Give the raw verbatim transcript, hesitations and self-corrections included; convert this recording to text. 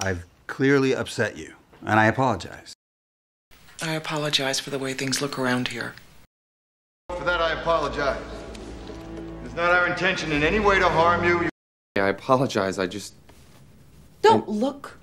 I've clearly upset you, and I apologize. I apologize for the way things look around here. For that, I apologize. It's not our intention in any way to harm you. I apologize, I just... Don't I... look